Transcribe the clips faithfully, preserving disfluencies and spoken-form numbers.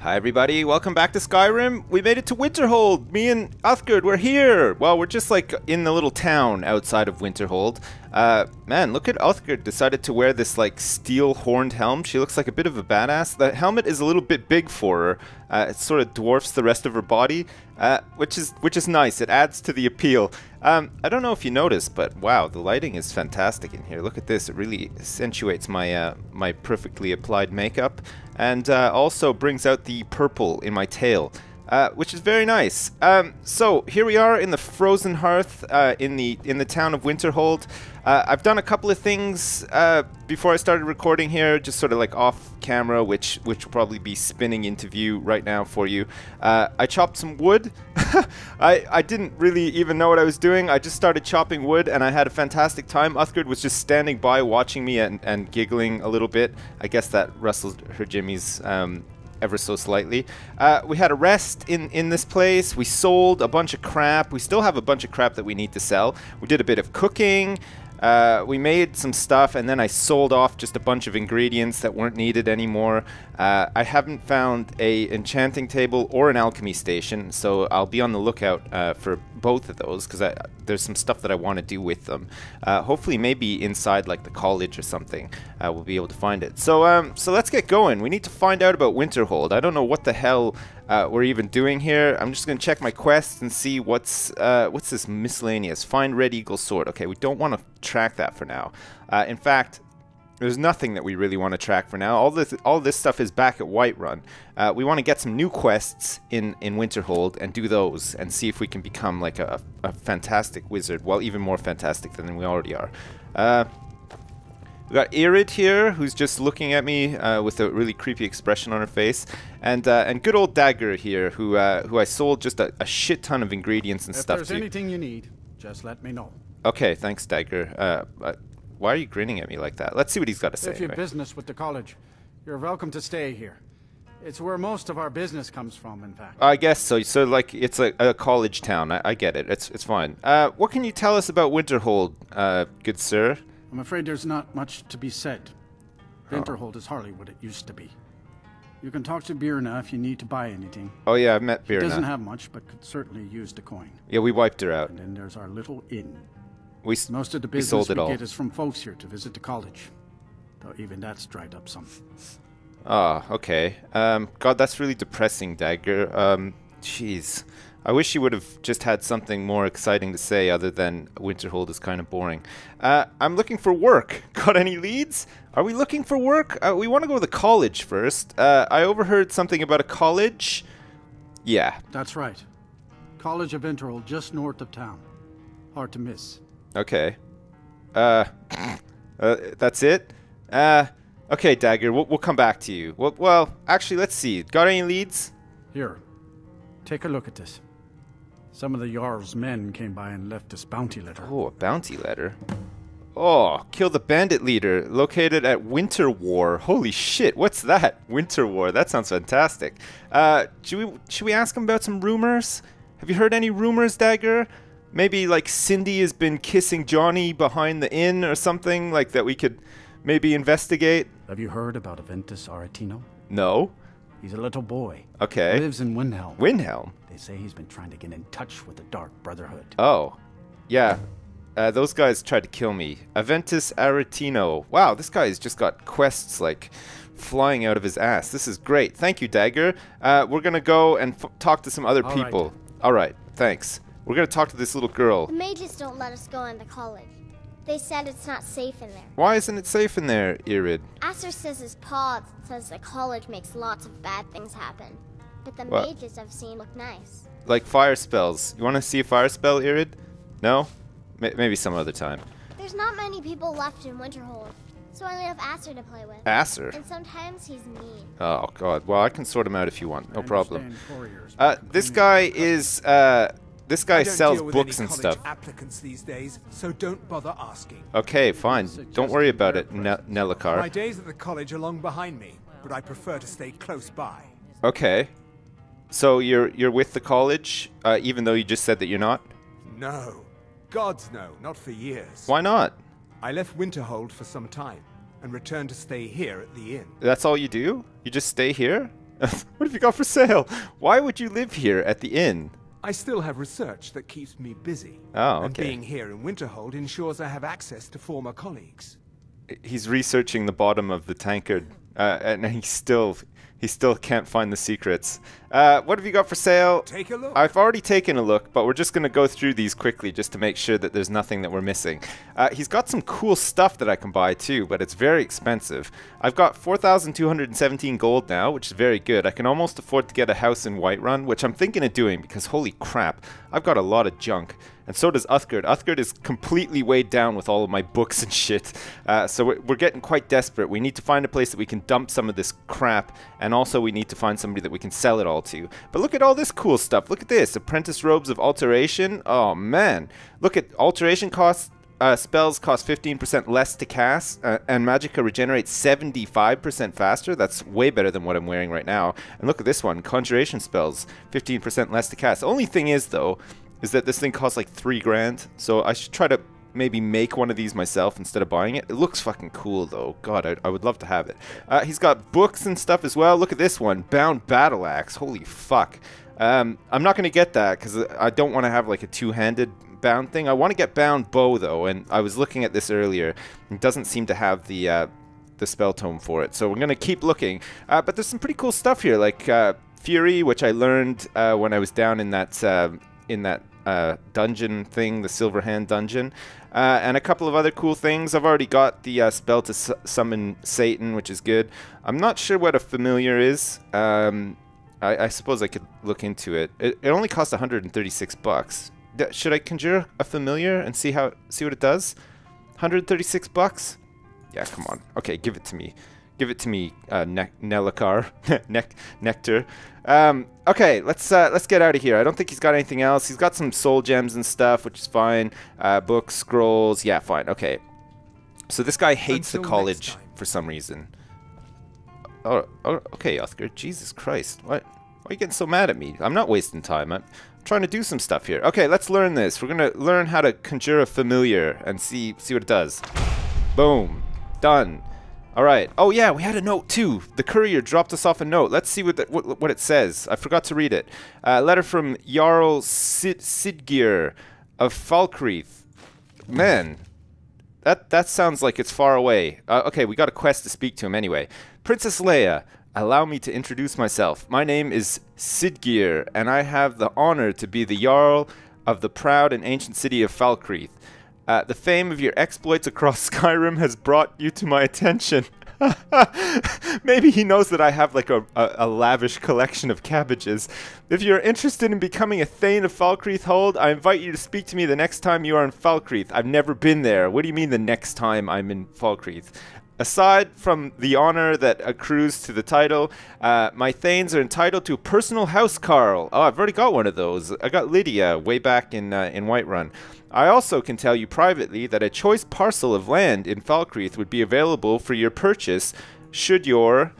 Hi everybody, welcome back to Skyrim. We made it to Winterhold. Me and Uthgard, we're here. Well, we're just like in the little town outside of Winterhold. Uh, man, look at Uthgard decided to wear this like steel horned helm. She looks like a bit of a badass. The helmet is a little bit big for her. Uh, it sort of dwarfs the rest of her body, uh, which is which is nice. It adds to the appeal. Um, I don't know if you noticed, but wow, the lighting is fantastic in here. Look at this. It really accentuates my uh, my perfectly applied makeup. And uh, also brings out the purple in my tail, uh, which is very nice. Um, so here we are in the frozen hearth uh, in the in the town of Winterhold. Uh, I've done a couple of things uh, before I started recording here, just sort of like off camera, which which will probably be spinning into view right now for you. Uh, I chopped some wood. I I didn't really even know what I was doing. I just started chopping wood, and I had a fantastic time. Uthgard was just standing by, watching me and and giggling a little bit. I guess that rustled her jimmies. Um, ever so slightly. Uh, we had a rest in, in this place. We sold a bunch of crap. We still have a bunch of crap that we need to sell. We did a bit of cooking. Uh, we made some stuff, and then I sold off just a bunch of ingredients that weren't needed anymore. Uh, I haven't found a enchanting table or an alchemy station, so I'll be on the lookout uh, for both of those, because there's some stuff that I want to do with them. Uh, hopefully maybe inside like the college or something, uh, we'll be able to find it. So, um, so let's get going. We need to find out about Winterhold. I don't know what the hell Uh, we're even doing here. I'm just gonna check my quest and see what's uh, what's this miscellaneous. Find Red Eagle Sword. Okay, we don't want to track that for now. Uh, in fact, there's nothing that we really want to track for now. All this all this stuff is back at Whiterun. Uh, we want to get some new quests in in Winterhold and do those and see if we can become like a, a fantastic wizard. Well, even more fantastic than we already are. Uh, We got Irid here, who's just looking at me uh, with a really creepy expression on her face, and uh, and good old Dagur here, who uh, who I sold just a, a shit ton of ingredients and if stuff to. If there's anything you need, just let me know. Okay, thanks, Dagur. Uh, uh, why are you grinning at me like that? Let's see what he's got to say. If you're right. Business with the college, you're welcome to stay here. It's where most of our business comes from, in fact. I guess so. So, like, it's a, a college town. I, I get it. It's it's fine. Uh, what can you tell us about Winterhold, uh, good sir? I'm afraid there's not much to be said. Winterhold is hardly what it used to be. You can talk to Birna if you need to buy anything. Oh yeah, I've met Birna. She doesn't have much, but could certainly use the coin. Yeah, we wiped her out. And then there's our little inn. We Most of the business we, sold it we all. get is from folks here to visit the college. Though even that's dried up some. Ah, oh, okay. Um, God, that's really depressing, Dagur. Um, jeez. I wish you would have just had something more exciting to say other than Winterhold is kind of boring. Uh, I'm looking for work. Got any leads? Are we looking for work? Uh, we want to go to the college first. Uh, I overheard something about a college. Yeah. That's right. College of Winterhold, just north of town. Hard to miss. Okay. Uh, uh, that's it? Uh, okay, Dagur, we'll, we'll come back to you. Well, well, actually, let's see. Got any leads? Here. Take a look at this. Some of the Jarl's men came by and left this bounty letter. Oh, a bounty letter. Oh, kill the bandit leader located at Winter War. Holy shit, what's that? Winter War, that sounds fantastic. Uh, should we, should we ask him about some rumors? Have you heard any rumors, Dagur? Maybe like Cindy has been kissing Johnny behind the inn or something, like that we could maybe investigate? Have you heard about Aventus Aretino? No. He's a little boy. Okay. He lives in Windhelm. Windhelm? They say he's been trying to get in touch with the Dark Brotherhood. Oh. Yeah. Uh, those guys tried to kill me. Aventus Aretino. Wow, this guy's just got quests, like, flying out of his ass. This is great. Thank you, Dagur. Uh, we're going to go and f talk to some other All people. Right. All right. Thanks. We're going to talk to this little girl. The mages don't let us go in the college. They said it's not safe in there. Why isn't it safe in there, Irid? Acer says his paw says the college makes lots of bad things happen. But the what? mages I've seen look nice. Like fire spells. You want to see a fire spell, Irid? No? M maybe some other time. There's not many people left in Winterhold, so I only have Acer to play with. Acer? And sometimes he's mean. Oh, God. Well, I can sort him out if you want. No problem. Uh, this guy is... Uh, This guy sells books and stuff. Applicants these days, so don't bother asking. Okay, fine. Don't worry about it, Nelacar. My days at the college are long behind me, but I prefer to stay close by. Okay. So you're you're with the college, uh, even though you just said that you're not? No. Gods no, not for years. Why not? I left Winterhold for some time and returned to stay here at the inn. That's all you do? You just stay here? What have you got for sale? Why would you live here at the inn? I still have research that keeps me busy. Oh, okay. And being here in Winterhold ensures I have access to former colleagues. He's researching the bottom of the tankard, uh, and he still he still can't find the secrets. Uh, what have you got for sale? Take a look. I've already taken a look, but we're just going to go through these quickly just to make sure that there's nothing that we're missing. Uh, he's got some cool stuff that I can buy too, but it's very expensive. I've got four thousand two hundred seventeen gold now, which is very good. I can almost afford to get a house in Whiterun, which I'm thinking of doing because holy crap, I've got a lot of junk. And so does Uthgard. Uthgard is completely weighed down with all of my books and shit. Uh, so we're, we're getting quite desperate. We need to find a place that we can dump some of this crap, and also we need to find somebody that we can sell it all to. But look at all this cool stuff. Look at this. Apprentice Robes of Alteration. Oh, man. Look at Alteration costs. Uh, spells cost fifteen percent less to cast, uh, and Magicka regenerates seventy-five percent faster. That's way better than what I'm wearing right now. And look at this one. Conjuration spells, fifteen percent less to cast. Only thing is, though, is that this thing costs like three grand, so I should try to maybe make one of these myself instead of buying it. It looks fucking cool, though. God, I, I would love to have it. Uh, he's got books and stuff as well. Look at this one, Bound Battle Axe. Holy fuck. Um, I'm not going to get that, because I don't want to have like a two-handed bound thing. I want to get Bound Bow, though, and I was looking at this earlier. It doesn't seem to have the, uh, the spell tome for it, so we're going to keep looking. Uh, but there's some pretty cool stuff here, like uh, Fury, which I learned uh, when I was down in that... Uh, in that uh, dungeon thing, the Silver Hand dungeon, uh, and a couple of other cool things. I've already got the uh, spell to su summon Satan, which is good. I'm not sure what a familiar is. Um, I, I suppose I could look into it. It, it only costs one hundred thirty-six bucks. D should I conjure a familiar and see how see what it does? one hundred thirty-six bucks? Yeah, come on. Okay, give it to me. Give it to me, uh, ne Nelacar, ne Nectar. Um, okay, let's uh, let's get out of here. I don't think he's got anything else. He's got some soul gems and stuff, which is fine. Uh, books, scrolls, yeah, fine. Okay. So this guy hates Until the college for some reason. Oh, oh, okay, Uthgard. Jesus Christ, what? Why are you getting so mad at me? I'm not wasting time. I'm trying to do some stuff here. Okay, let's learn this. We're gonna learn how to conjure a familiar and see see what it does. Boom, done. Alright. Oh yeah, we had a note too. The courier dropped us off a note. Let's see what the, what, what it says. I forgot to read it. Uh, letter from Jarl Sidgeir of Falkreath. Man, that, that sounds like it's far away. Uh, okay, we got a quest to speak to him anyway. Princess Leia, allow me to introduce myself. My name is Sidgeir, and I have the honor to be the Jarl of the proud and ancient city of Falkreath. Uh, the fame of your exploits across Skyrim has brought you to my attention. Maybe he knows that I have like a, a, a lavish collection of cabbages. If you're interested in becoming a Thane of Falkreath Hold, I invite you to speak to me the next time you are in Falkreath. I've never been there. What do you mean the next time I'm in Falkreath? Aside from the honor that accrues to the title, uh, my Thanes are entitled to a personal housecarl. Oh, I've already got one of those. I got Lydia way back in, uh, in Whiterun. I also can tell you privately that a choice parcel of land in Falkreath would be available for your purchase should your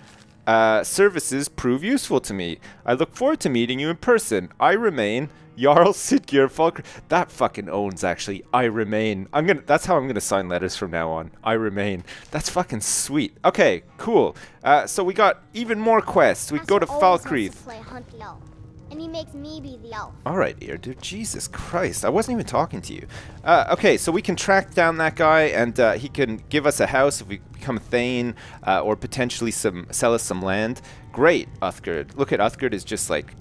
uh, services prove useful to me. I look forward to meeting you in person. I remain... Jarl Sidgeir Falkreath. That fucking owns, actually. I remain. I'm gonna. That's how I'm gonna sign letters from now on. I remain. That's fucking sweet. Okay, cool. Uh, so we got even more quests. We go to Falkreath. And he makes me be the elf. All right, Irid. Jesus Christ. I wasn't even talking to you. Uh, okay, so we can track down that guy, and uh, he can give us a house if we become a Thane, uh, or potentially some sell us some land. Great, Uthgard. Look at Uthgard is just like...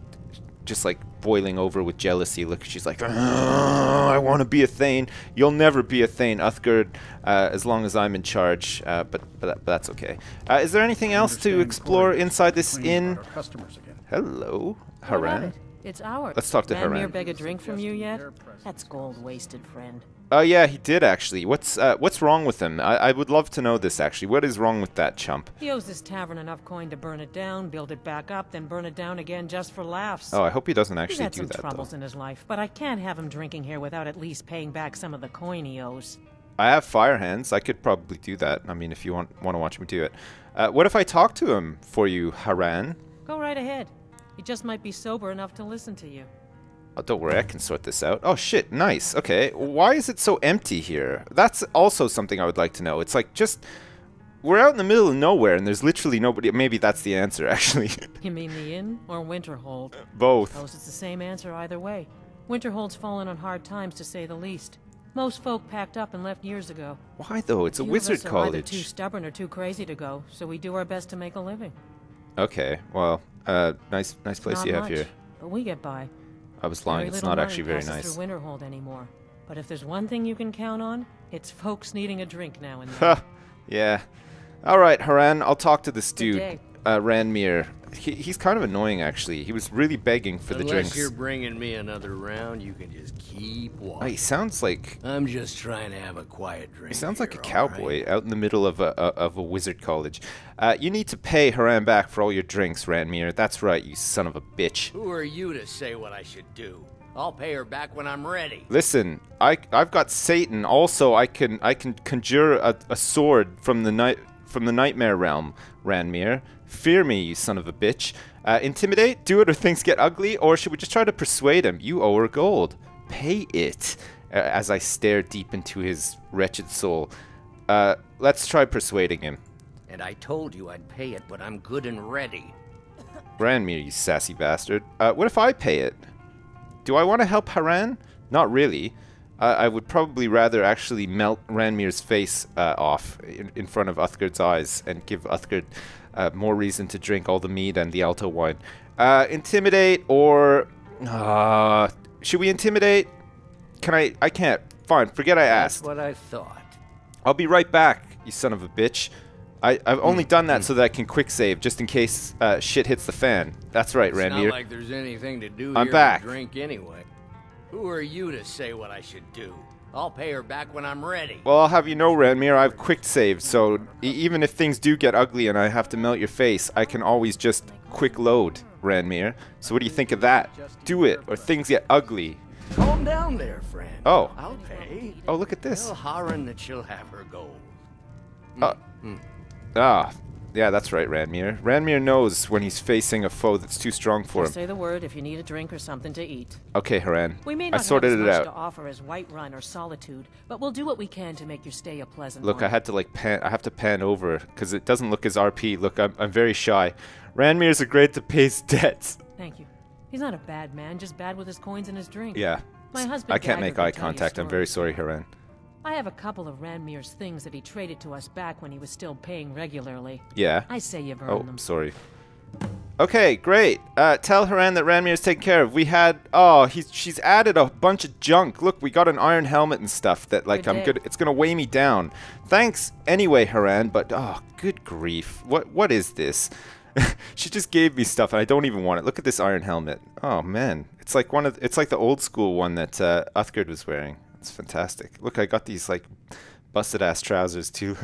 just like boiling over with jealousy. Look, she's like, I want to be a Thane. You'll never be a Thane, Uthgard, uh, as long as I'm in charge, uh, but, but, that, but that's okay. Uh, is there anything else to explore inside this inn? Hello, Haran. It. It's ours. Let's talk to Ranmir Haran. Beg a drink from you yet? That's gold wasted, friend. Oh, uh, yeah, he did, actually. What's uh, what's wrong with him? I, I would love to know this, actually. What is wrong with that chump? He owes this tavern enough coin to burn it down, build it back up, then burn it down again just for laughs. Oh, I hope he doesn't actually do that, though. He's had some troubles in his life, but I can't have him drinking here without at least paying back some of the coin he owes. I have fire hands. I could probably do that. I mean, if you want, want to watch me do it. Uh, what if I talk to him for you, Haran? Go right ahead. He just might be sober enough to listen to you. Oh, don't worry, I can sort this out. Oh shit, nice. Okay, why is it so empty here? That's also something I would like to know. It's like just... We're out in the middle of nowhere, and there's literally nobody. Maybe that's the answer, actually. You mean the inn or Winterhold? Uh, both. Suppose it's the same answer either way. Winterhold's fallen on hard times, to say the least. Most folk packed up and left years ago. Why, though? It's a wizard college. Either too stubborn or too crazy to go, so we do our best to make a living. Okay, well, uh, nice nice place you have here. But we get by. I was lying, it's not actually very nice. Through Winterhold anymore. But if there's one thing you can count on, it's folks needing a drink now and then. Yeah. Alright, Haran, I'll talk to this dude, uh, Ranmir. He, he's kind of annoying, actually. He was really begging for Unless the drinks. Unless you're bringing me another round, you can just keep walking. Oh, he sounds like... I'm just trying to have a quiet drink. He sounds like a cowboy right? out in the middle of a, a, of a wizard college. Uh, you need to pay Haran back for all your drinks, Ranmir. That's right, you son of a bitch. Who are you to say what I should do? I'll pay her back when I'm ready. Listen, I, I've got Satan. Also, I can I can conjure a, a sword from the night... from the nightmare realm, Ranmir. Fear me, you son of a bitch. Uh, intimidate, do it or things get ugly, or should we just try to persuade him? You owe her gold. Pay it. Uh, as I stare deep into his wretched soul. Uh, let's try persuading him. And I told you I'd pay it, but I'm good and ready. Ranmir, you sassy bastard. Uh, what if I pay it? Do I want to help Haran? Not really. Uh, I would probably rather actually melt Ranmir's face uh, off in, in front of Uthgard's eyes and give Uthgard uh, more reason to drink all the mead and the Alto wine. Uh, intimidate or... Uh, should we intimidate? Can I... I can't. Fine, forget I asked. That's what I thought. I'll be right back, you son of a bitch. I, I've only done that so that I can quick save, just in case uh, shit hits the fan. That's right, Ranmir. It's not like there's anything to do I'm here back. But drink anyway. Who are you to say what I should do? I'll pay her back when I'm ready. Well, I'll have you know, Ranmir, I've quick saved, so e even if things do get ugly and I have to melt your face, I can always just quick load, Ranmir. So what do you think of that? Do it, or things get ugly. Calm down there, friend. Oh. I'll pay. Oh, look at this. Tell Haran that she'll have her gold. Uh, mm. Ah, yeah, that's right, Ranmir. Ranmir knows when he's facing a foe that's too strong for him. Say the word if you need a drink or something to eat. Okay, Haran. We may not I sorted have as much it out. to offer as Whiterun or Solitude, but we'll do what we can to make your stay a pleasant one. Look, I had to like pan. I have to pan over because it doesn't look as R P. Look, I'm I'm very shy. Ranmir's agreed to pay his debts. Thank you. He's not a bad man, just bad with his coins and his drink. Yeah. My husband. I can't Dagur make eye contact. I'm very sorry, Haran. I have a couple of Ranmir's things that he traded to us back when he was still paying regularly. Yeah. I say you've earned oh, them. Oh, sorry. Okay, great. Uh, tell Haran that Ranmir's taken care of. We had... Oh, he's, she's added a bunch of junk. Look, we got an iron helmet and stuff that, like, good I'm day. good... It's gonna weigh me down. Thanks anyway, Haran, but... Oh, good grief. What? What is this? She just gave me stuff and I don't even want it. Look at this iron helmet. Oh, man. It's like one of... It's like the old school one that uh, Uthgard was wearing. It's fantastic. Look, I got these like busted ass trousers too.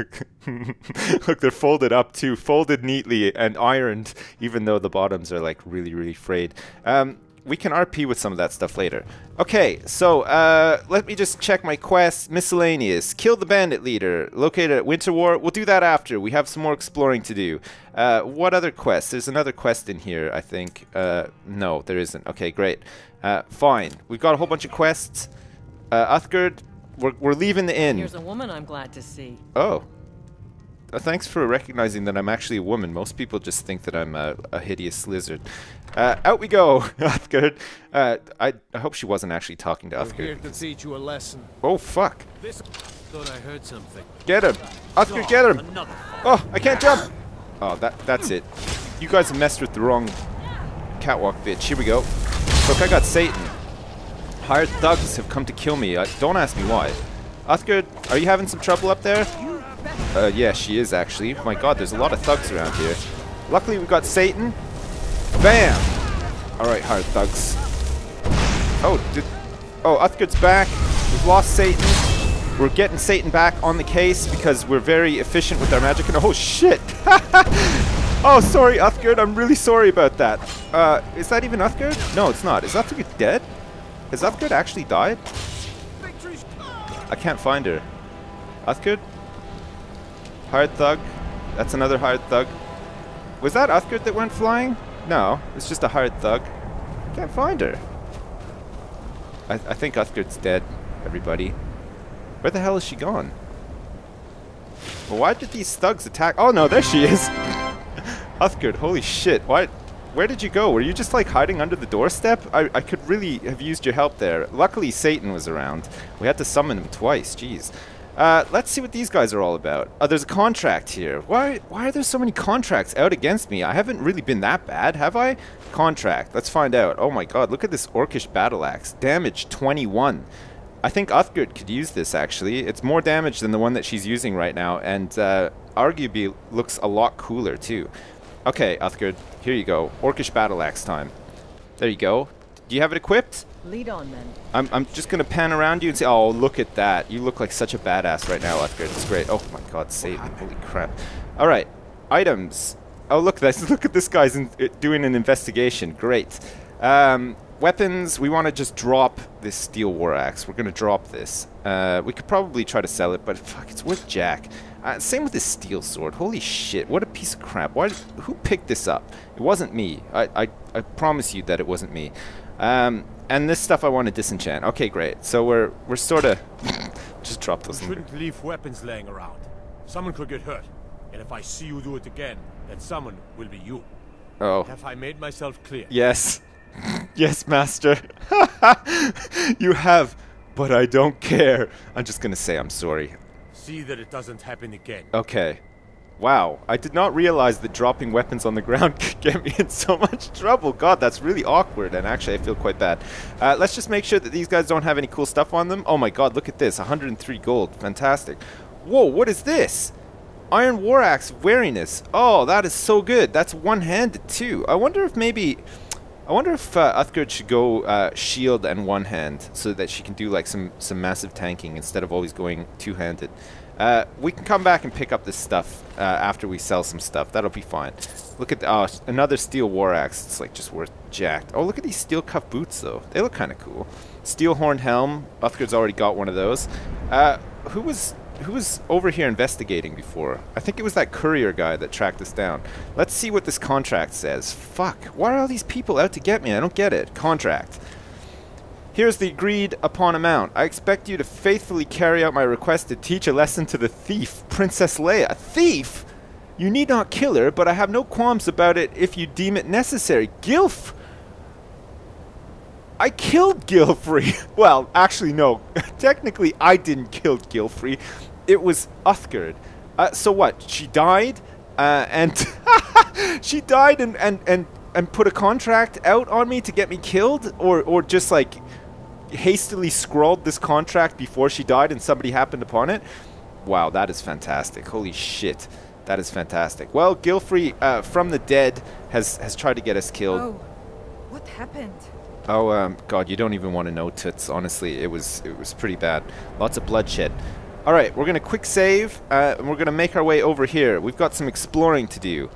Look, they're folded up too, folded neatly and ironed, even though the bottoms are like really, really frayed. Um, we can R P with some of that stuff later. Okay, so uh, let me just check my quests. Miscellaneous. Kill the bandit leader, located at Winterwar. We'll do that after. We have some more exploring to do. Uh, what other quests? There's another quest in here, I think. Uh, no, there isn't. Okay, great. Uh, fine. We've got a whole bunch of quests. Uh, Uthgard, we're, we're leaving the inn. Here's a woman I'm glad to see. Oh. Uh, thanks for recognizing that I'm actually a woman. Most people just think that I'm a, a hideous lizard. Uh, out we go, Uthgard. Uh, I, I hope she wasn't actually talking to Uthgard. We're here to teach you a lesson. Oh, fuck. This thought I heard something. Get him. Uthgard, get him. Oh, I can't jump. Oh, that that's it. You guys have messed with the wrong catwalk, bitch. Here we go. Look, I got Satan. Hired thugs have come to kill me. Uh, don't ask me why. Uthgard, are you having some trouble up there? Uh, yeah, she is actually. My god, there's a lot of thugs around here. Luckily, we've got Satan. Bam! Alright, hired thugs. Oh, did... Oh, Uthgard's back. We've lost Satan. We're getting Satan back on the case because we're very efficient with our magic. And oh, shit! Oh, sorry, Uthgard. I'm really sorry about that. Uh, is that even Uthgard? No, it's not. Is Uthgard dead? Has Uthgard actually died? I can't find her. Uthgard? Hired thug. That's another hired thug. Was that Uthgard that went flying? No, it's just a hired thug. Can't find her. I, I think Uthgard's dead, everybody. Where the hell is she gone? But why did these thugs attack? Oh no, there she is. Uthgard, holy shit. Why? Where did you go? Were you just like hiding under the doorstep? I, I could really have used your help there. Luckily, Satan was around. We had to summon him twice. Jeez. Uh, let's see what these guys are all about. Oh, there's a contract here. Why, why are there so many contracts out against me? I haven't really been that bad, have I? Contract. Let's find out. Oh my god, look at this orcish battle axe. Damage twenty-one. I think Uthgard could use this, actually. It's more damage than the one that she's using right now, and uh, arguably looks a lot cooler, too. Okay, Uthgard, here you go. Orcish battle axe time. There you go. Do you have it equipped? Lead on, then. I'm, I'm just going to pan around you and say, oh, look at that. You look like such a badass right now, Uthgard. It's great. Oh, my God, save me. Holy crap. All right, items. Oh, look, this, look at this guy's in, uh, doing an investigation. Great. Um, weapons, we want to just drop this steel war axe. We're going to drop this. Uh, we could probably try to sell it, but fuck, it's worth jack. Uh, same with this steel sword. Holy shit, what a piece of crap. Why? Who picked this up? It wasn't me. I, I, I promise you that it wasn't me. Um... And this stuff I want to disenchant. Okay, great. So we're we're sort of just drop those. You shouldn't leave weapons laying around. Someone could get hurt, and if I see you do it again, that someone will be you. Oh. Have I made myself clear? Yes, yes, master. You have, but I don't care. I'm just gonna say I'm sorry. See that it doesn't happen again. Okay. Wow, I did not realize that dropping weapons on the ground could get me in so much trouble. God, that's really awkward, and actually I feel quite bad. Uh, let's just make sure that these guys don't have any cool stuff on them. Oh my god, look at this, one hundred three gold, fantastic. Whoa, what is this? Iron War Axe Wariness. Oh, that is so good. That's one-handed too. I wonder if maybe... I wonder if uh, Uthgard should go uh, shield and one-hand, so that she can do like some, some massive tanking instead of always going two-handed. Uh, we can come back and pick up this stuff uh, after we sell some stuff. That'll be fine. Look at the, oh, another steel war axe. It's like just worth jacked. Oh, look at these steel cuff boots though. They look kind of cool. Steel horned helm. Uthgard's already got one of those. Uh, who was who was over here investigating before? I think it was that courier guy that tracked us down. Let's see what this contract says. Fuck. Why are all these people out to get me? I don't get it. Contract. Here's the agreed upon amount. I expect you to faithfully carry out my request to teach a lesson to the thief, Princess Leia. A thief? You need not kill her, but I have no qualms about it if you deem it necessary. Gilf? I killed Gilfrey. Well, actually, no. Technically, I didn't kill Gilfrey. It was Uthgard. Uh, so what? She died? Uh, and she died and, and, and, and put a contract out on me to get me killed? Or, or just like... hastily scrawled this contract before she died and somebody happened upon it. Wow, that is fantastic. Holy shit, that is fantastic. Well, Gilfrey uh, from the dead has has tried to get us killed. Oh, what happened? Oh, um, God, you don't even want to know, toots. Honestly, it was it was pretty bad. Lots of bloodshed. All right, we're gonna quick save uh, and we're gonna make our way over here. We've got some exploring to do.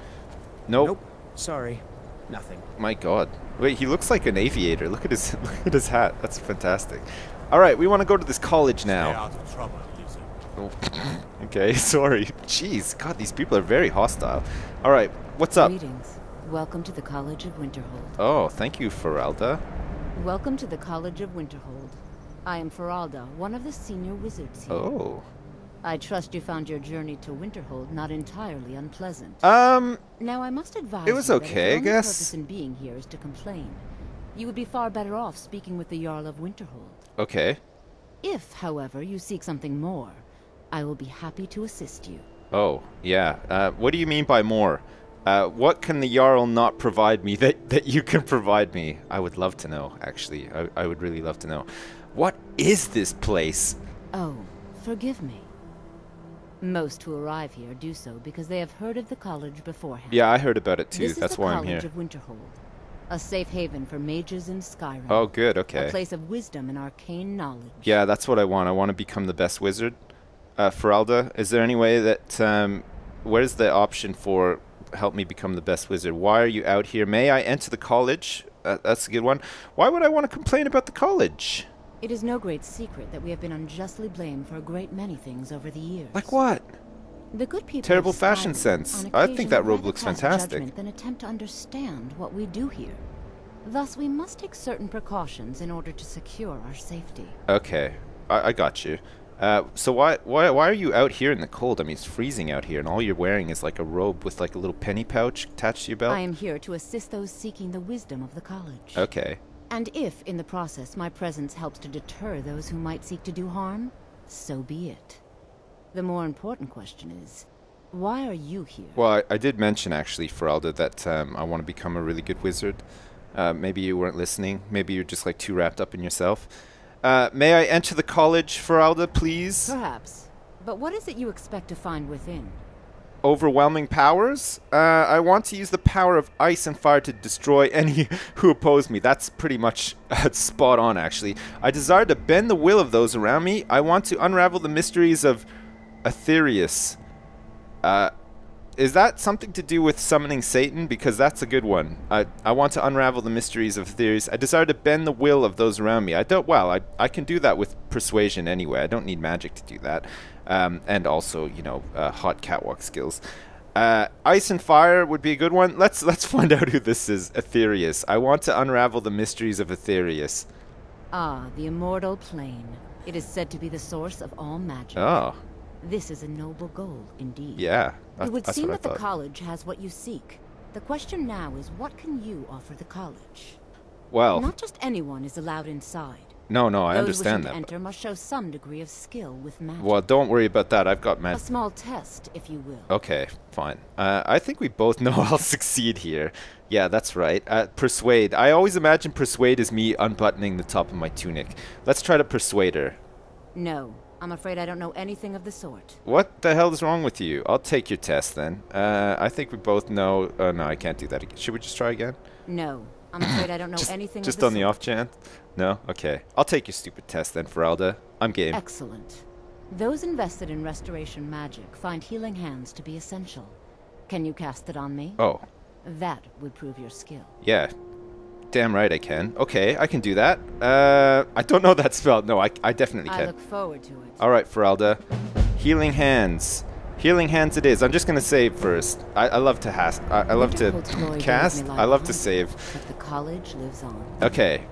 Nope. Nope. Sorry, nothing. My God. Wait, he looks like an aviator. Look at his look at his hat. That's fantastic. All right, we want to go to this college now. Stay out of trouble, oh. Okay, sorry. Jeez, God, these people are very hostile. All right, what's up? Greetings. Welcome to the College of Winterhold. Oh, thank you, Faralda. Welcome to the College of Winterhold. I am Faralda, one of the senior wizards here. Oh. I trust you found your journey to Winterhold not entirely unpleasant. Um, now I must advise. It was okay, I guess. The only purpose in being here is to complain. You would be far better off speaking with the Jarl of Winterhold. Okay. If, however, you seek something more, I will be happy to assist you. Oh, yeah. Uh, what do you mean by more? Uh, what can the Jarl not provide me that that you can provide me? I would love to know. Actually, I, I would really love to know. What is this place? Oh, forgive me. Most who arrive here do so because they have heard of the college beforehand. Yeah, I heard about it too. That's why I'm here. This is the College of Winterhold, a safe haven for mages in Skyrim. Oh, good. Okay. A place of wisdom and arcane knowledge. Yeah, that's what I want. I want to become the best wizard. Uh, Faralda, is there any way that um, where's the option for help me become the best wizard? Why are you out here? May I enter the college? Uh, that's a good one. Why would I want to complain about the college? It is no great secret that we have been unjustly blamed for a great many things over the years. Like what? The good people. Terrible fashion sense. I think that robe looks fantastic. Then attempt to understand what we do here. Thus, we must take certain precautions in order to secure our safety. Okay, I, I got you. Uh, so why why why are you out here in the cold? I mean, it's freezing out here, and all you're wearing is like a robe with like a little penny pouch attached to your belt. I am here to assist those seeking the wisdom of the college. Okay. And if, in the process, my presence helps to deter those who might seek to do harm, so be it. The more important question is, why are you here? Well, I, I did mention, actually, Faralda, that um, I want to become a really good wizard. Uh, maybe you weren't listening. Maybe you're just, like, too wrapped up in yourself. Uh, may I enter the college, Faralda, please? Perhaps. But what is it you expect to find within? Overwhelming powers? Uh, I want to use the power of ice and fire to destroy any who oppose me. That's pretty much uh, spot on, actually. I desire to bend the will of those around me. I want to unravel the mysteries of Aetherius. Uh, is that something to do with summoning Satan? Because that's a good one. I, I want to unravel the mysteries of Aetherius. I desire to bend the will of those around me. I don't, well, I, I can do that with persuasion anyway. I don't need magic to do that. Um, and also, you know, uh, hot catwalk skills. Uh, ice and fire would be a good one. Let's let's find out who this is. Aetherius. I want to unravel the mysteries of Aetherius. Ah, the immortal plane. It is said to be the source of all magic. Oh. This is a noble goal indeed. Yeah. It would seem that the college has what you seek. The question now is, what can you offer the college? Well, not just anyone is allowed inside. No, no, I Those understand that. Those who enter must show some degree of skill with magic. Well, don't worry about that. I've got magic. A small test, if you will. Okay, fine. Uh, I think we both know I'll succeed here. Yeah, that's right. Uh, persuade. I always imagine persuade is me unbuttoning the top of my tunic. Let's try to persuade her. No, I'm afraid I don't know anything of the sort. What the hell is wrong with you? I'll take your test then. Uh, I think we both know... Oh, no, I can't do that again. Should we just try again? No. I'm afraid I don't know just, anything Just of the on sort. The off chance? No? Okay. I'll take your stupid test then, Faralda. I'm game. Excellent. Those invested in restoration magic find healing hands to be essential. Can you cast it on me? Oh. That would prove your skill. Yeah. Damn right I can. Okay, I can do that. Uh, I don't know that spell. No, I, I definitely can. I look forward to it. Alright, Faralda. Healing hands. Healing hands it is. I'm just gonna save first. I, I love to has I, I love to cast. I love to save. But the college lives on. Okay.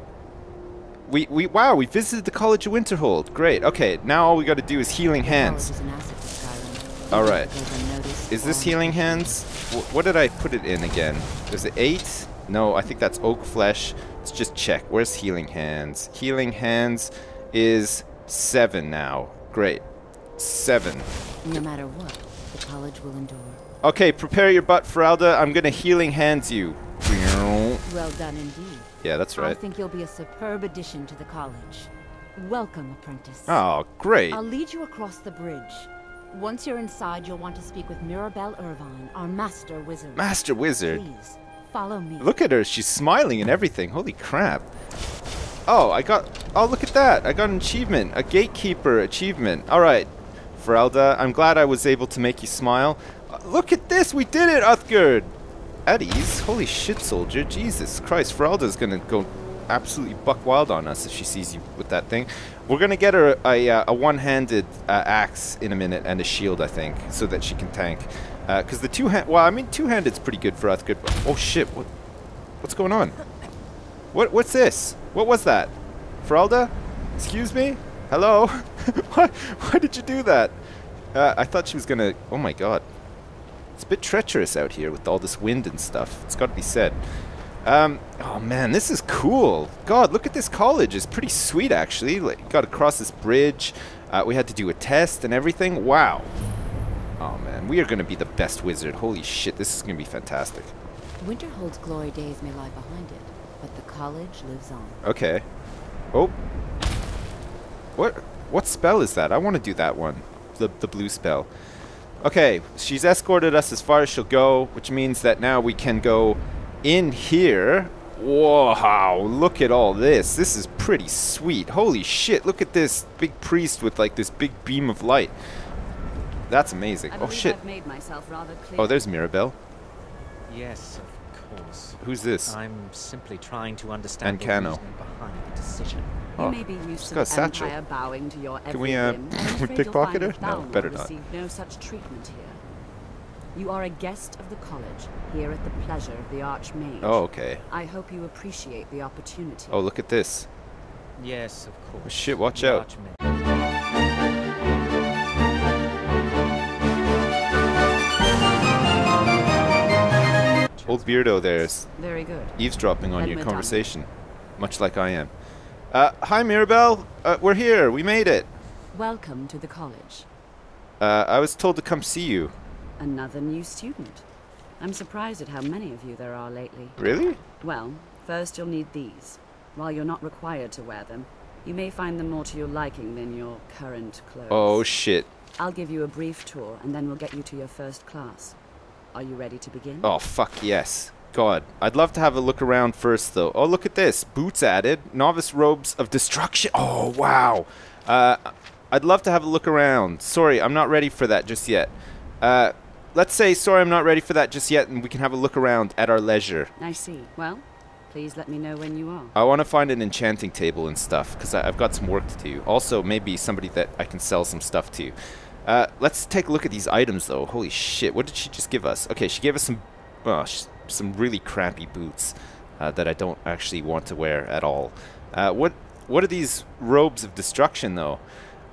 We we wow, we visited the College of Winterhold. Great. Okay, now all we gotta do is healing hands. Alright. Is this healing hands? W what did I put it in again? Is it eight? No, I think that's oak flesh. Let's just check. Where's healing hands? Healing hands is seven now. Great. Seven. No matter what, the college will endure. Okay, prepare your butt, Faralda. I'm gonna healing hands you. Well done indeed. Yeah, that's right. I think you'll be a superb addition to the college. Welcome, apprentice. Oh, great. I'll lead you across the bridge. Once you're inside, you'll want to speak with Mirabelle Ervine, our master wizard. Master wizard? Please, follow me. Look at her. She's smiling and everything. Holy crap. Oh, I got... Oh, look at that. I got an achievement. A gatekeeper achievement. All right. Faralda, I'm glad I was able to make you smile. Uh, look at this! We did it, Uthgard! At ease? Holy shit, soldier. Jesus Christ, Feralda's gonna go absolutely buck wild on us if she sees you with that thing. We're gonna get her a, a, a one-handed uh, axe in a minute and a shield, I think, so that she can tank. Because uh, the two-hand... Well, I mean, two-handed's pretty good for Uthgard. But oh shit, what, what's going on? What? What's this? What was that? Faralda? Excuse me? Hello? Why, why did you do that? Uh, I thought she was gonna... Oh my god. It's a bit treacherous out here with all this wind and stuff. It's gotta be said. Um, oh man, this is cool. God, look at this college. It's pretty sweet, actually. Like, gotta cross this bridge. Uh, we had to do a test and everything. Wow. Oh man, we are gonna be the best wizard. Holy shit, this is gonna be fantastic. Winterhold's glory days may lie behind it, but the college lives on. Okay. Oh. What what spell is that? I want to do that one. The, the blue spell. Okay, she's escorted us as far as she'll go, which means that now we can go in here. Wow, look at all this. This is pretty sweet. Holy shit, look at this big priest with like this big beam of light. That's amazing. Oh shit. I've made myself rather clear. Oh, there's Mirabelle. Yes, of course. Who's this? I'm simply trying to understand the reasoning behind the decision. Oh, you may be used to an empire bowing to your every Can we, uh, we pickpocket her? No, better not. No such treatment here. You are a guest of the college, here at the pleasure of the Archmage. Oh, okay. I hope you appreciate the opportunity. Oh, look at this. Yes, of course. Oh, shit, watch out. old beardo there is very good. eavesdropping on your conversation, time. much like I am. Uh, hi, Mirabelle. Uh, we're here. We made it. Welcome to the college. Uh, I was told to come see you. Another new student. I'm surprised at how many of you there are lately. Really? Well, first you'll need these. While you're not required to wear them, you may find them more to your liking than your current clothes. Oh, shit. I'll give you a brief tour, and then we'll get you to your first class. Are you ready to begin? Oh, fuck yes. God, I'd love to have a look around first, though. Oh, look at this. Boots added. Novice robes of destruction. Oh, wow. Uh, I'd love to have a look around. Sorry, I'm not ready for that just yet. Uh, let's say, sorry, I'm not ready for that just yet, and we can have a look around at our leisure. I see. Well, please let me know when you are. I want to find an enchanting table and stuff, because I've got some work to do. Also, maybe somebody that I can sell some stuff to. Uh, let's take a look at these items, though. Holy shit, what did she just give us? Okay, she gave us some, oh, sh some really crappy boots uh, that I don't actually want to wear at all. Uh, what, what are these robes of destruction, though?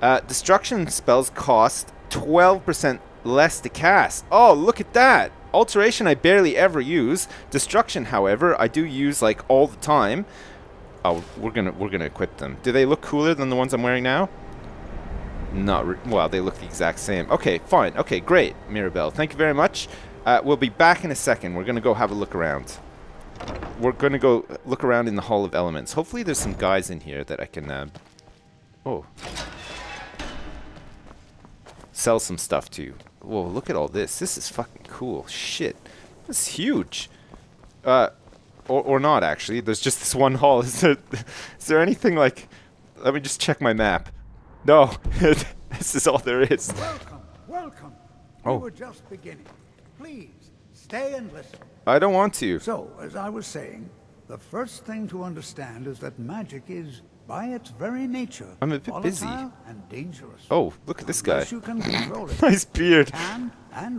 Uh, destruction spells cost twelve percent less to cast. Oh, look at that! Alteration I barely ever use. Destruction, however, I do use like all the time. Oh, we're gonna we're gonna equip them. Do they look cooler than the ones I'm wearing now? Not re well. They look the exact same. Okay, fine. Okay, great, Mirabelle. Thank you very much. Uh, we'll be back in a second. We're gonna go have a look around. We're gonna go look around in the Hall of Elements. Hopefully, there's some guys in here that I can. Uh, oh. Sell some stuff to. Whoa, look at all this. This is fucking cool. Shit. This is huge. Uh, or, or not, actually. There's just this one hall. Is there, is there anything like... Let me just check my map. No. This is all there is. Welcome. Welcome. Oh. We were just beginning. Please, stay and listen. I don't want to. So, as I was saying, the first thing to understand is that magic is... by its very nature, I'm a bit busy. And dangerous. Oh, look at this guy. Nice beard.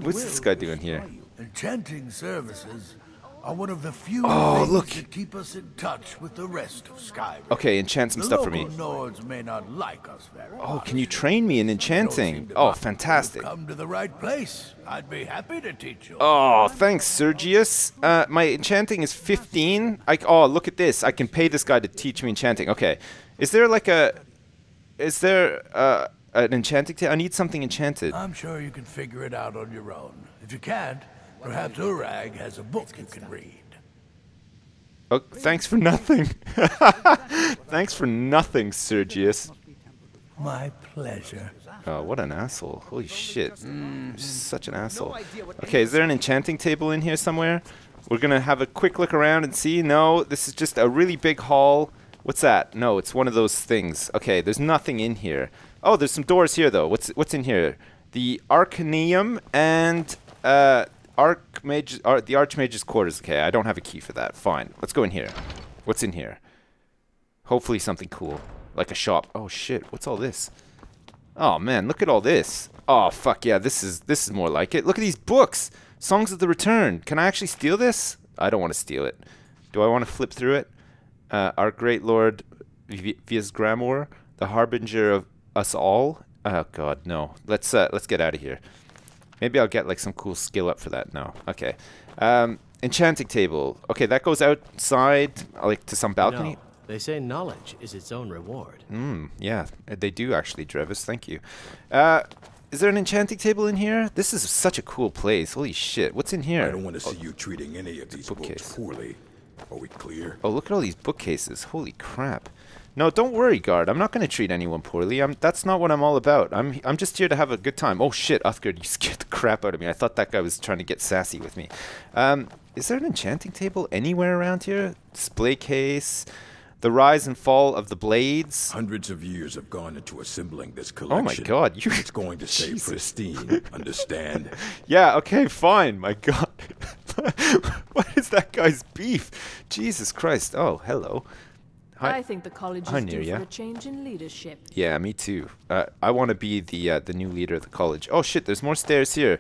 What's this guy doing here? Enchanting services are one of the few oh, look. That keep us in touch with the rest of Skyrim. Okay, enchant some the stuff for me. Nords may not like us very oh, much. Can you train me in enchanting? Oh, fantastic. Come to the right place. I'd be happy to teach you. Oh, thanks, Sergius. Uh, my enchanting is fifteen. I, oh, look at this. I can pay this guy to teach me enchanting. Okay. Is there like a... Is there uh, an enchanting... T I need something enchanted. I'm sure you can figure it out on your own. If you can't, perhaps Urag has a book you can read. Oh, thanks for nothing. Thanks for nothing, Sergius. My pleasure. Oh, what an asshole. Holy shit. Mm, such an asshole. Okay, is there an enchanting table in here somewhere? We're going to have a quick look around and see. No, this is just a really big hall. What's that? No, it's one of those things. Okay, there's nothing in here. Oh, there's some doors here, though. What's what's in here? The Arcanium and... Uh, Archmage, Ar the Archmage's quarters. Okay, I don't have a key for that. Fine. Let's go in here. What's in here? Hopefully something cool. Like a shop. Oh, shit. What's all this? Oh, man. Look at all this. Oh, fuck yeah. This is this is more like it. Look at these books. Songs of the Return. Can I actually steal this? I don't want to steal it. Do I want to flip through it? Uh, our great lord Viesgramor, the harbinger of us all. Oh, God, no. Let's uh, let's get out of here. Maybe I'll get like some cool skill up for that now. Okay. Um, enchanting table. Okay, that goes outside, like to some balcony. No, they say knowledge is its own reward. Mm, yeah, they do actually, Drevis. Thank you. Uh, is there an enchanting table in here? This is such a cool place. Holy shit. What's in here? I don't want to oh, see you treating any of these bookcase. books poorly. Are we clear? Oh, look at all these bookcases. Holy crap. No, don't worry, guard. I'm not going to treat anyone poorly. I'm, that's not what I'm all about. I'm I'm just here to have a good time. Oh, shit, Uthgard, you scared the crap out of me. I thought that guy was trying to get sassy with me. Um, is there an enchanting table anywhere around here? Display case, the rise and fall of the blades. Hundreds of years have gone into assembling this collection. Oh, my God. You it's going to stay pristine, understand? Yeah, okay, fine. My God. What is that guy's beef? Jesus Christ. Oh, hello. I think the college is due for a change in leadership. Yeah, me too. Uh, I want to be the uh, the new leader of the college. Oh shit, there's more stairs here.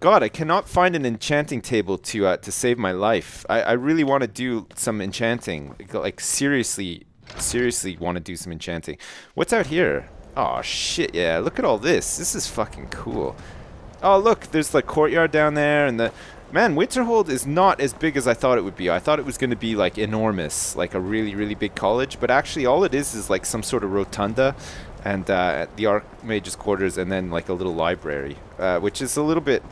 God, I cannot find an enchanting table to uh, to save my life. I, I really want to do some enchanting. Like seriously, seriously want to do some enchanting. What's out here? Oh shit, yeah. Look at all this. This is fucking cool. Oh look, there's the courtyard down there and the Man, Winterhold is not as big as I thought it would be. I thought it was going to be, like, enormous, like a really, really big college. But actually, all it is is, like, some sort of rotunda and uh, the Archmage's quarters and then, like, a little library, uh, which is a little bit...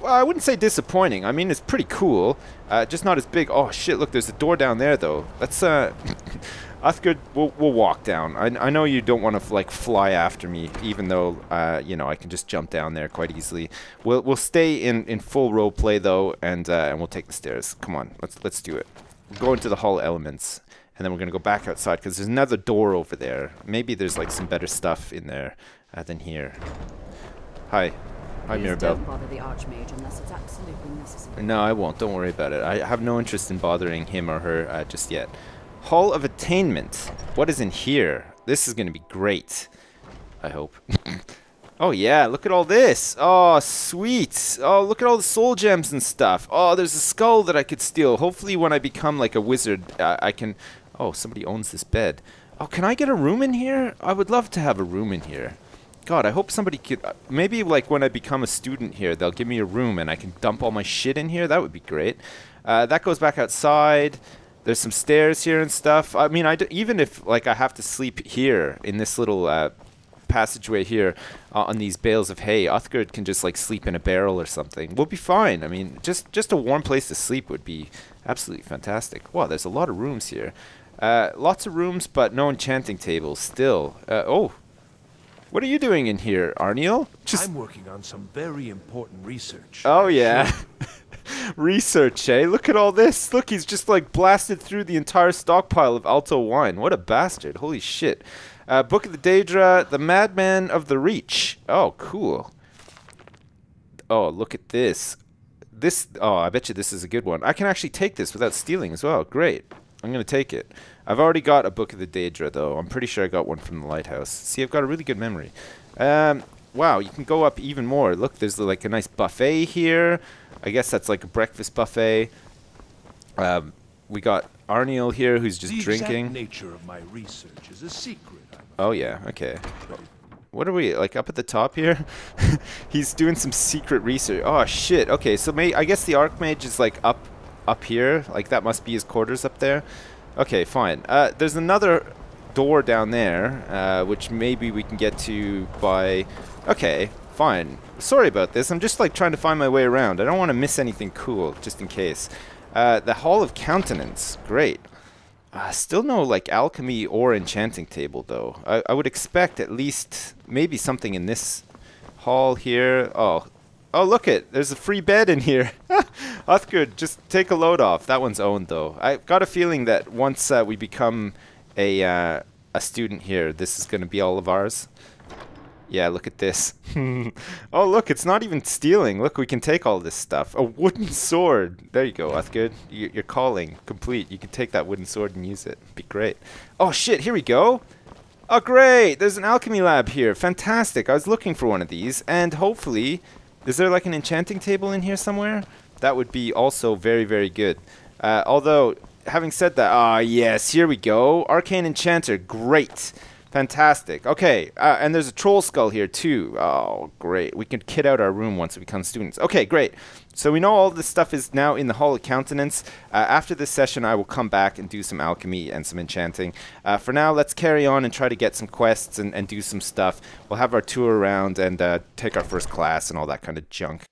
Well, I wouldn't say disappointing. I mean, it's pretty cool, uh, just not as big. Oh, shit, look, there's a door down there, though. Let's, uh... Uthgard, we'll, we'll walk down. I, I know you don't want to, like, fly after me, even though, uh, you know, I can just jump down there quite easily. We'll, we'll stay in, in full role play, though, and, uh, and we'll take the stairs. Come on, let's, let's do it. We'll go into the Hall Elements, and then we're going to go back outside, because there's another door over there. Maybe there's, like, some better stuff in there uh, than here. Hi. Hi, Mirabelle. Don't bother the Archmage unless it's absolutely necessary. No, I won't. Don't worry about it. I have no interest in bothering him or her uh, just yet. Hall of Attainment. What is in here? This is going to be great. I hope. Oh, yeah. Look at all this. Oh, sweet. Oh, look at all the soul gems and stuff. Oh, there's a skull that I could steal. Hopefully when I become like a wizard, uh, I can... Oh, somebody owns this bed. Oh, can I get a room in here? I would love to have a room in here. God, I hope somebody could... Uh, maybe, like, when I become a student here, they'll give me a room and I can dump all my shit in here. That would be great. Uh, that goes back outside. There's some stairs here and stuff. I mean, I d even if, like, I have to sleep here in this little uh, passageway here uh, on these bales of hay, Uthgard can just, like, sleep in a barrel or something. We'll be fine. I mean, just, just a warm place to sleep would be absolutely fantastic. Wow, there's a lot of rooms here. Uh, lots of rooms, but no enchanting tables still. Uh, oh. What are you doing in here, Arniel? Just I'm working on some very important research. Oh, yeah. Research, eh? Look at all this. Look, he's just, like, blasted through the entire stockpile of Alto wine. What a bastard. Holy shit. Uh, Book of the Daedra, The Madman of the Reach. Oh, cool. Oh, look at this. This, oh, I bet you this is a good one. I can actually take this without stealing as well. Great. I'm going to take it. I've already got a Book of the Daedra, though. I'm pretty sure I got one from the lighthouse. See, I've got a really good memory. Um, wow, you can go up even more. Look, there's, like, a nice buffet here. I guess that's, like, a breakfast buffet. Um, we got Arniel here, who's just the drinking. The nature of my research is a secret. Oh, yeah, okay. What are we, like, up at the top here? He's doing some secret research. Oh, shit. Okay, so may I guess the Archmage is, like, up... up here, like that must be his quarters up there. Okay, fine. Uh, there's another door down there, uh, which maybe we can get to by... Okay, fine. Sorry about this. I'm just, like, trying to find my way around. I don't want to miss anything cool, just in case. Uh, the Hall of Countenance. Great. Uh, still no, like, alchemy or enchanting table, though. I, I would expect at least maybe something in this hall here. Oh, Oh, look it. There's a free bed in here. Uthgard, just take a load off. That one's owned, though. I've got a feeling that once uh, we become a, uh, a student here, this is going to be all of ours. Yeah, look at this. Oh, look, it's not even stealing. Look, we can take all this stuff. A wooden sword. There you go, Uthgard. Y your calling complete. You can take that wooden sword and use it. Be great. Oh, shit, here we go. Oh, great. There's an alchemy lab here. Fantastic. I was looking for one of these, and hopefully... Is there, like, an enchanting table in here somewhere? That would be also very, very good. Uh, although, having said that... Ah, yes, here we go. Arcane Enchanter. Great. Fantastic. Okay, uh, and there's a troll skull here, too. Oh, great. We can kit out our room once we become students. Okay, great. So we know all this stuff is now in the Hall of Countenance. Uh, after this session, I will come back and do some alchemy and some enchanting. Uh, for now, let's carry on and try to get some quests and, and do some stuff. We'll have our tour around and uh, take our first class and all that kind of junk.